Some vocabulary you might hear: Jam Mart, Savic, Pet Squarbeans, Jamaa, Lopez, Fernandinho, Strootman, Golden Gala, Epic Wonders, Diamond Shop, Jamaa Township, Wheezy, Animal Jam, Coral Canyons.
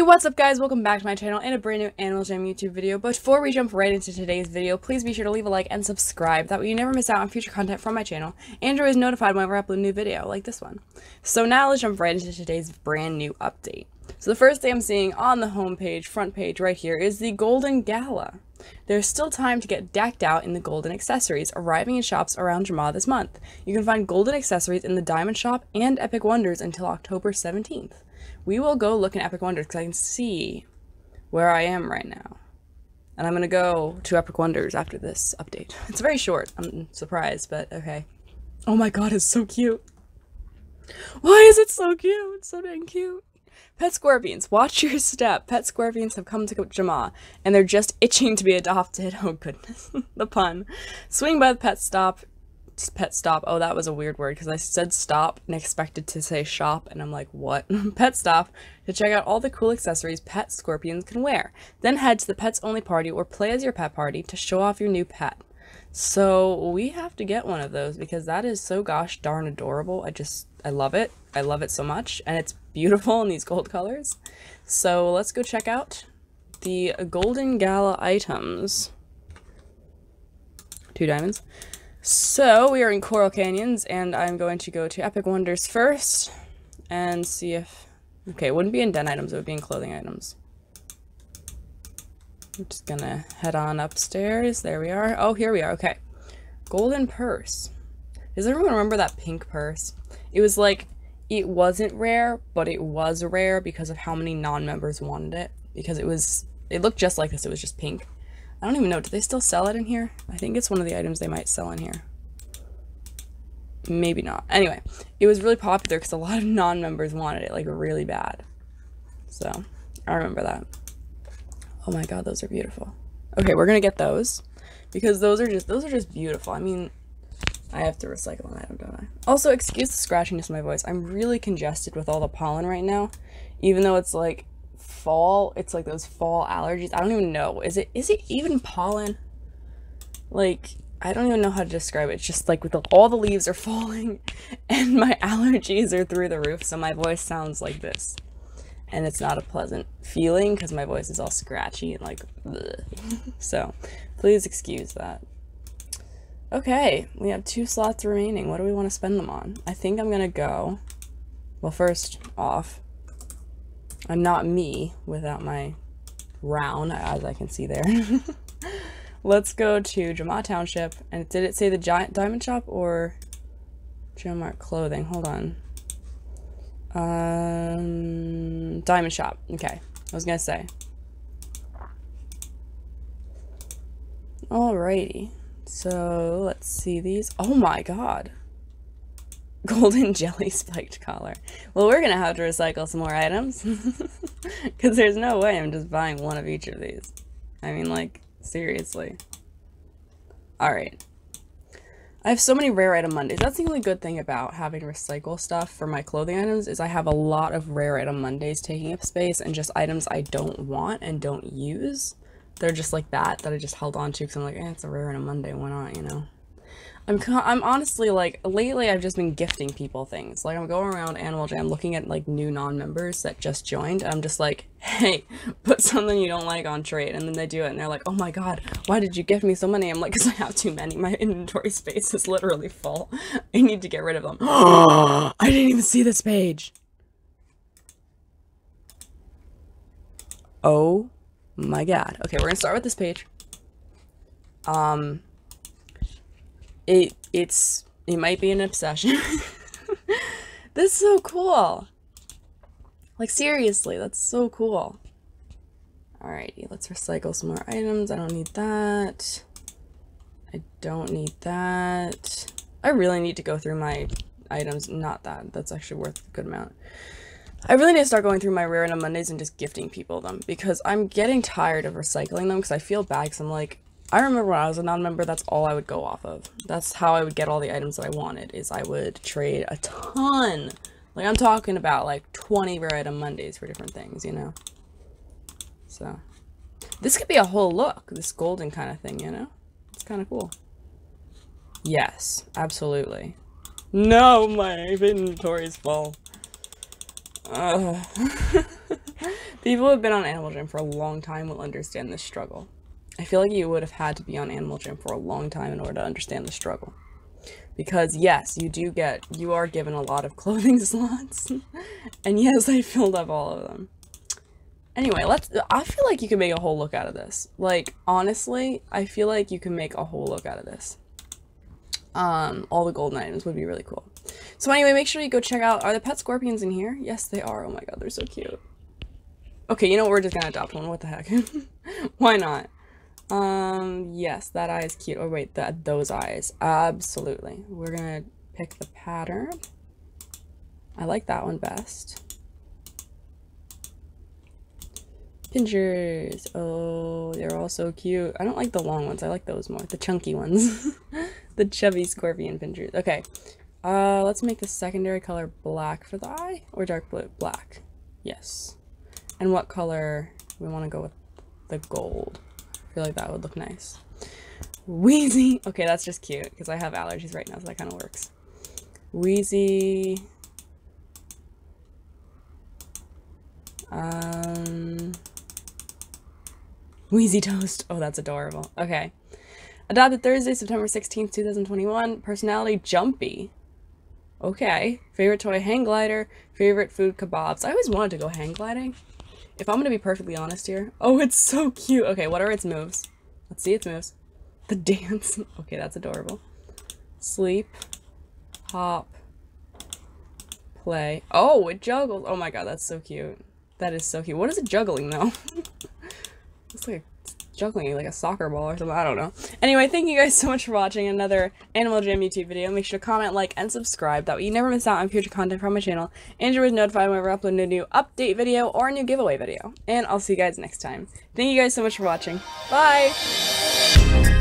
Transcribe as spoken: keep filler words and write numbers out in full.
Hey, what's up guys, welcome back to my channel and a brand new Animal Jam YouTube video. But before we jump right into today's video, please be sure to leave a like and subscribe, that way you never miss out on future content from my channel and you're always notified whenever I upload a new video like this one. So now let's jump right into today's brand new update. So the first thing I'm seeing on the homepage, front page right here, is the Golden Gala. There's still time to get decked out in the golden accessories, arriving in shops around Jamaa this month. You can find golden accessories in the Diamond Shop and Epic Wonders until October seventeenth. We will go look in Epic Wonders because I can see where I am right now. And I'm going to go to Epic Wonders after this update. It's very short. I'm surprised, but okay. Oh my god, it's so cute. Why is it so cute? It's so dang cute. Pet Squarbeans, watch your step. Pet Squarbeans have come to Jamaa, and they're just itching to be adopted. Oh goodness, the pun. Swing by the pet stop. Pet stop. Oh, that was a weird word because I said stop and expected to say shop, and I'm like, what? Pet stop to check out all the cool accessories Pet Squarbeans can wear. Then head to the Pets Only Party or Play as Your Pet Party to show off your new pet. So we have to get one of those because that is so gosh darn adorable. I just, I love it. I love it so much, and it's beautiful in these gold colors. So let's go check out the Golden Gala items. Two diamonds. So we are in Coral Canyons, and I'm going to go to Epic Wonders first and see if... Okay, it wouldn't be in den items, it would be in clothing items. I'm just gonna head on upstairs. There we are. Oh, here we are. Okay. Golden purse. Does everyone remember that pink purse? It was like, it wasn't rare, but it was rare because of how many non-members wanted it. Because it was, it looked just like this, it was just pink. I don't even know, do they still sell it in here? I think it's one of the items they might sell in here. Maybe not. Anyway, it was really popular because a lot of non-members wanted it, like really bad. So, I remember that. Oh my god, those are beautiful. Okay, we're gonna get those. Because those are just, those are just beautiful. I mean, I have to recycle an item, don't I? Also, excuse the scratchiness of my voice. I'm really congested with all the pollen right now. Even though it's like fall, it's like those fall allergies. I don't even know. Is it is it even pollen? Like, I don't even know how to describe it. It's just like with the, all the leaves are falling and my allergies are through the roof. So my voice sounds like this. And it's not a pleasant feeling because my voice is all scratchy and like, bleh. So please excuse that. Okay, we have two slots remaining. What do we want to spend them on? I think I'm gonna go, well, first off, I'm not me without my round, as I can see there. Let's go to Jamaa Township, and did it say the giant diamond shop or Jam Mart clothing? Hold on. Um, diamond shop, okay, I was gonna say. Alrighty. So let's see these. Oh my god, golden jelly spiked collar. Well, we're gonna have to recycle some more items because there's no way I'm just buying one of each of these. I mean, like, seriously. All right, I have so many rare item Mondays. That's the only good thing about having to recycle stuff for my clothing items, is I have a lot of rare item Mondays taking up space and just items I don't want and don't use. They're just like that, that I just held on to because I'm like, eh, it's a rare and a Monday, why not, you know? I'm con I'm honestly, like, lately I've just been gifting people things. Like, I'm going around Animal Jam looking at, like, new non-members that just joined, and I'm just like, hey, put something you don't like on trade, and then they do it, and they're like, oh my god, why did you gift me so many? I'm like, because I have too many. My inventory space is literally full. I need to get rid of them. I didn't even see this page. Oh. My god. Okay, we're gonna start with this page. Um, it it's it might be an obsession. This is so cool. Like, seriously, that's so cool. Alrighty, let's recycle some more items. I don't need that. I don't need that. I really need to go through my items. Not that. That's actually worth a good amount. I really need to start going through my rare item Mondays and just gifting people them, because I'm getting tired of recycling them because I feel bad because I'm like, I remember when I was a non-member, that's all I would go off of. That's how I would get all the items that I wanted, is I would trade a ton. Like, I'm talking about like twenty rare item Mondays for different things, you know? So, this could be a whole look, this golden kind of thing, you know? It's kind of cool. Yes, absolutely. No, my inventory is full. Uh. People who have been on Animal Jam for a long time will understand this struggle. I feel like you would have had to be on Animal Jam for a long time in order to understand the struggle. Because yes, you do get, you are given a lot of clothing slots. And yes, I filled up all of them. Anyway, let's, I feel like you can make a whole look out of this. Like, honestly, I feel like you can make a whole look out of this. Um, all the golden items would be really cool. So anyway, make sure you go check out, are the Pet Squarbeans in here? Yes, they are. Oh my god, they're so cute. Okay, you know what, we're just gonna adopt one, what the heck. Why not? Um, yes, that eye is cute. Oh wait, that those eyes. Absolutely. We're gonna pick the pattern. I like that one best. Pinscher's. Oh, they're all so cute. I don't like the long ones. I like those more. The chunky ones. The chubby scorpion pinscher's. Okay. Uh, let's make the secondary color black for the eye. Or dark blue. Black. Yes. And what color? We want to go with the gold. I feel like that would look nice. Wheezy. Okay, that's just cute. Because I have allergies right now, so that kind of works. Wheezy. Um... Wheezy Toast. Oh, that's adorable. Okay. Adopted Thursday, September sixteenth, two thousand twenty-one. Personality, Jumpy. Okay. Favorite toy, hang glider. Favorite food, kebabs. I always wanted to go hang gliding. If I'm going to be perfectly honest here. Oh, it's so cute. Okay, what are its moves? Let's see its moves. The dance. Okay, that's adorable. Sleep. Hop. Play. Oh, it juggles. Oh my god, that's so cute. That is so cute. What is it juggling, though? It's like juggling like a soccer ball or something. I don't know. Anyway, thank you guys so much for watching another Animal Jam YouTube video. Make sure to comment, like, and subscribe. That way you never miss out on future content from my channel. And you're notified whenever I upload a new update video or a new giveaway video. And I'll see you guys next time. Thank you guys so much for watching. Bye!